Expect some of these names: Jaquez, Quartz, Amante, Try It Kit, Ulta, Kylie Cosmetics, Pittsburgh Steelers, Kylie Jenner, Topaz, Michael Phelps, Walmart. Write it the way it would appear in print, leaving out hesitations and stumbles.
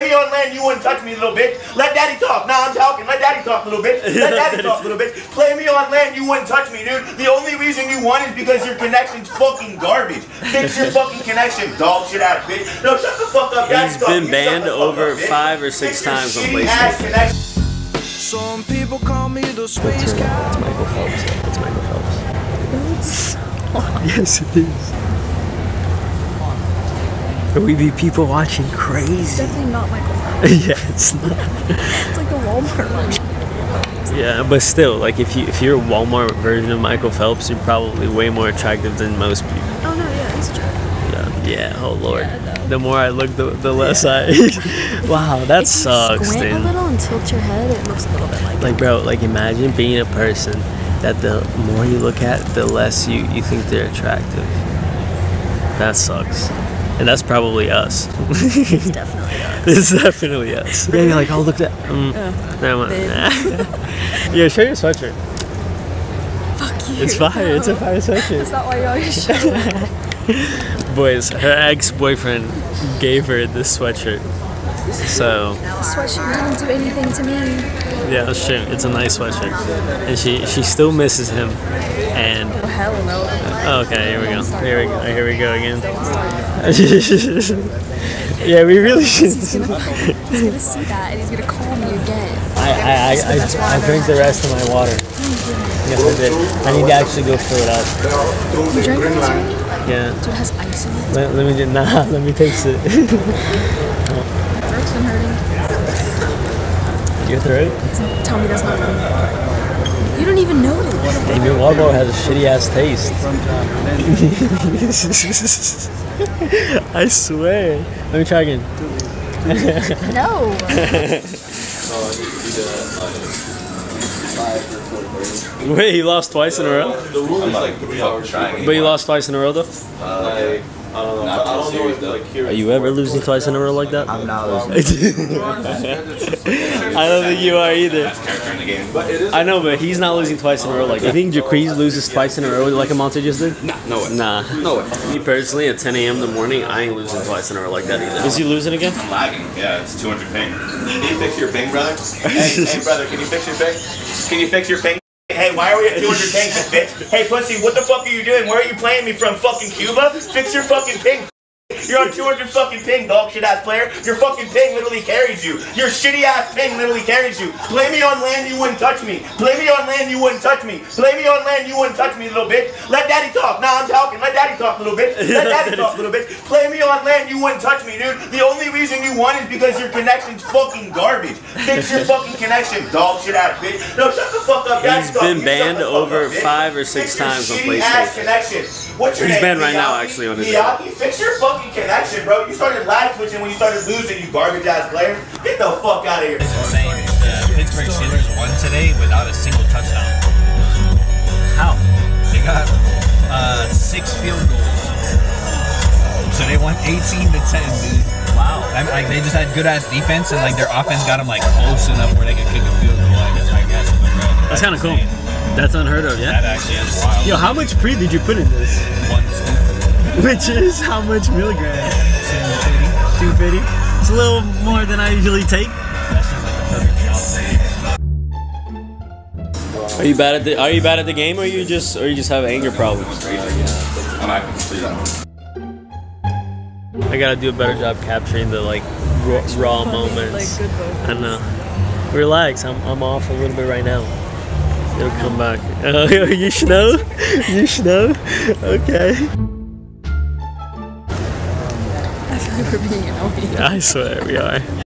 Here on land, you wouldn't touch me, little bitch. Let daddy talk. Nah, I'm talking. Let daddy talk, little bitch. Let daddy talk, little bitch. Play me on land, you wouldn't touch me, dude. The only reason you won is because your connection's fucking garbage. Fix your fucking connection, dog shit ass bitch. No, shut the fuck up. He's been banned over 5 or 6 times on PlayStation. Some people call me the space guy. It's Michael Phelps. It's Michael Phelps. Yes, it is. We be people watching crazy. It's definitely not Michael Phelps. Yeah, it's not. It's like a Walmart one. Yeah, but still, like if you're a Walmart version of Michael Phelps, you're probably way more attractive than most people. Oh no, yeah, he's attractive. Yeah, yeah. Oh lord. Yeah, the more I look, the less I. Wow, that sucks. Squint a little and tilt your head, it looks a little bit like. Like bro, like imagine being a person that the more you look at, the less you think they're attractive. That sucks. And that's probably us. It's definitely us. It's definitely us. Yeah, you're like, oh, look at that. Nah. Yeah, show your sweatshirt. Fuck you. It's fire. No. It's a fire sweatshirt. That's not why you're always showing. Boys, her ex-boyfriend gave her this sweatshirt. So. This sweatshirt didn't do anything to me. Yeah, that's true. It's a nice sweatshirt. And she still misses him. And. Oh, hell no. Okay, here we go. Here we go again. Yeah, we really should. He's gonna see that and he's gonna call me again. I drank the rest of my water. Yes, I did. I need to actually go fill it up. You drank it already? Yeah. Dude, it has ice in it. Let me taste it. Throat's been hurting. Your throat? Tell me that's not hurting. You don't even notice. Hey, your Walmart has a shitty ass taste. I swear. Let me try again. No. Wait, he lost twice in a row? The rule is like 3 hours trying. But you lost twice in a row though? I don't know. Are you ever losing twice in a row like that? I'm not losing. I don't think you are either. I know, but he's not losing twice in a row like that. You think Jaquez loses twice in a row like Amante just did? Nah, no way. Nah. No way. Me personally, at 10 a.m. in the morning, I ain't losing twice in a row like that either. Is he losing again? I'm lagging. Yeah, it's 200 ping. Can you fix your ping, brother? Hey, brother, can you fix your ping? Can you fix your ping? Hey, why are we at 200 ping, bitch? Hey, pussy, what the fuck are you doing? Where are you playing me from? Fucking Cuba? Fix your fucking ping. You're on 200 fucking ping, dog shit ass player. Your fucking ping literally carries you. Your shitty ass ping literally carries you. Play me on land, you wouldn't touch me. Play me on land, you wouldn't touch me. Play me on land, you wouldn't touch me, little bitch. Let daddy talk. Nah, I'm talking. Let daddy talk, little bitch. Let daddy talk, little bitch. Play me on land, you wouldn't touch me, dude. The only reason you won is because your connection's fucking garbage. Fix your fucking connection, dog shit ass bitch. No, shut the fuck up. He's been banned over 5 or 6 times on PlayStation. What's your name? He's banned right now, actually, on his name. Fix your fucking connection, bro. You started live switching when you started losing, you garbage ass player. Get the fuck out of here. It's insane. The Pittsburgh Steelers won today without a single touchdown. How? They got 6 field goals. So they won 18-10, dude. Wow. Like they just had good ass defense and like their offense got them like close enough where they could kick a field goal, I guess. That's kind of cool. That's unheard of, yeah? That actually is wild. Yo, how much pre did you put in this? 1 2. Which is how much milligrams? 250. It's a little more than I usually take. Are you bad at the game, or you just have anger problems? I gotta do a better job capturing the like raw moments. I know. Relax. I'm off a little bit right now. It'll come back. You snow? You snow? Okay. I feel like we're being annoying. Yeah, I swear we are.